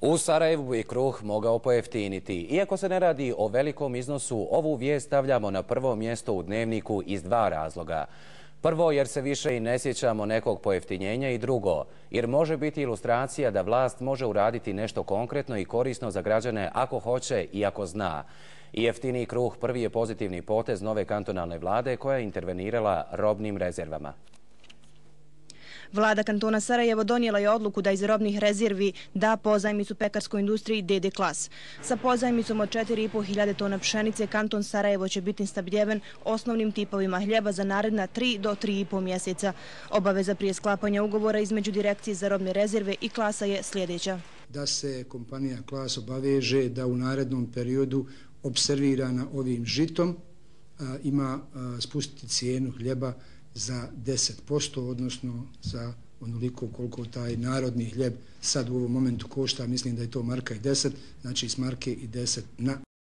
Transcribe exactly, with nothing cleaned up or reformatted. U Sarajevu je kruh mogao pojeftiniti. Iako se ne radi o velikom iznosu, ovu vijest stavljamo na prvo mjesto u dnevniku iz dva razloga. Prvo, jer se više i ne sjećamo nekog pojeftinjenja i drugo, jer može biti ilustracija da vlast može uraditi nešto konkretno i korisno za građane ako hoće i ako zna. I jeftiniji kruh prvi je pozitivni potez nove kantonalne vlade koja je intervenirala robnim rezervama. Vlada kantona Sarajevo donijela je odluku da iz robnih rezervi da pozajmicu pekarskoj industriji D D Klas. Sa pozajmicom od četiri i po hiljade tona pšenice kanton Sarajevo će biti snabdjeven osnovnim tipovima hljeba za naredna tri do tri i po mjeseca. Obaveza prije sklapanja ugovora između Direkcije za robne rezerve i Klasa je sljedeća. Da se kompanija Klas obaveže da u narednom periodu opservirana ovim žitom ima spustiti cijenu hljeba za deset posto, odnosno za onoliko koliko taj narodni hljeb sad u ovom momentu košta, mislim da je to marka i deset, znači iz marke i deset na